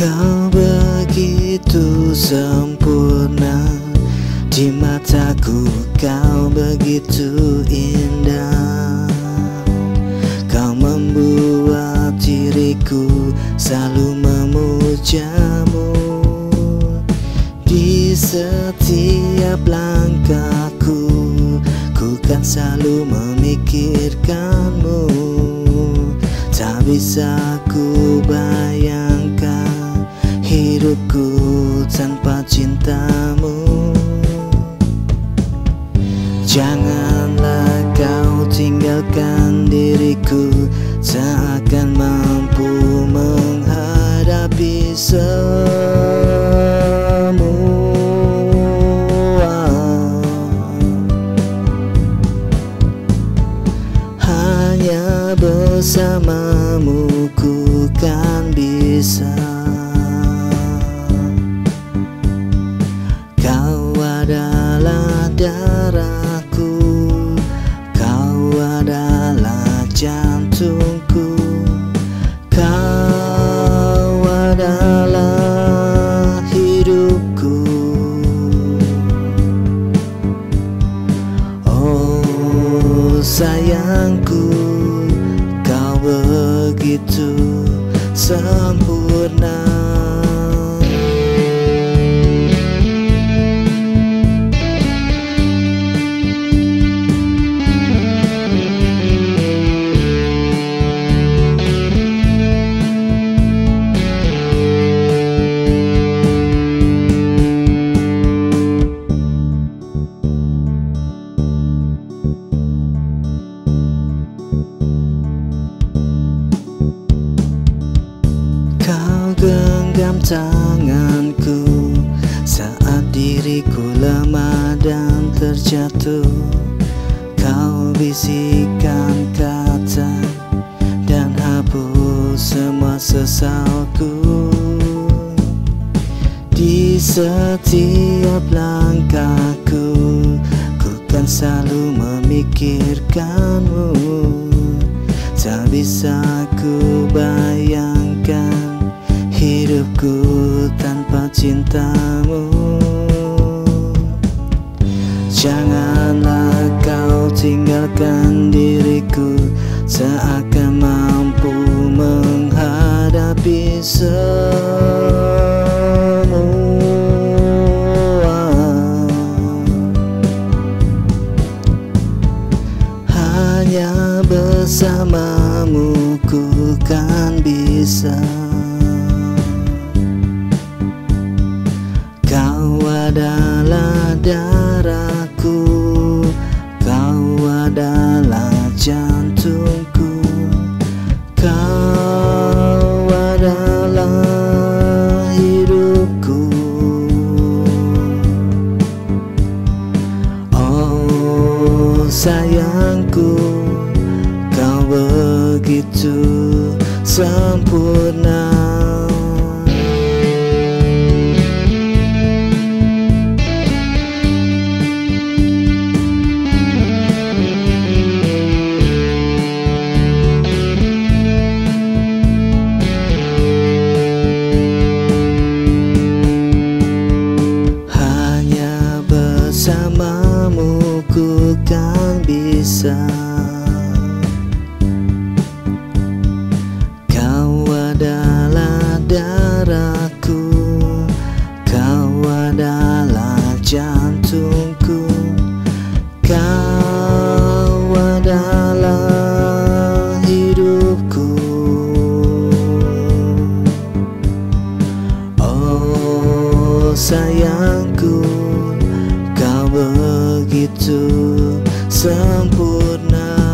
Kau begitu sempurna, di mataku kau begitu indah. Kau membuat diriku selalu memujamu. Di setiap langkahku, ku kan selalu memikirkanmu. Tak bisa ku bayangkan hidupku tanpa cintamu. Janganlah kau tinggalkan diriku, tak akan mampu menghadapi semua. Hanya bersamamu ku kan bisa. Darahku, kau adalah jantungku, kau adalah hidupku. Oh sayangku, kau begitu sempurna. Genggam tanganku saat diriku lemah dan terjatuh. Kau bisikkan kata dan hapus semua sesalku. Di setiap langkahku, ku kan selalu memikirkanmu. Tak bisa ku bayangkan hidupku tanpa cintamu. Janganlah kau tinggalkan diriku, tak akan mampu menghadapi semua. Hanya bersamamu ku kan bisa. Adalah darahku, kau adalah jantungku, kau adalah hidupku. Oh sayangku, kau begitu sempurna. Bersamamu ku kan bisa. Kau adalah darahku, kau adalah jantungku, kau adalah hidupku. Oh sayangku, begitu sempurna.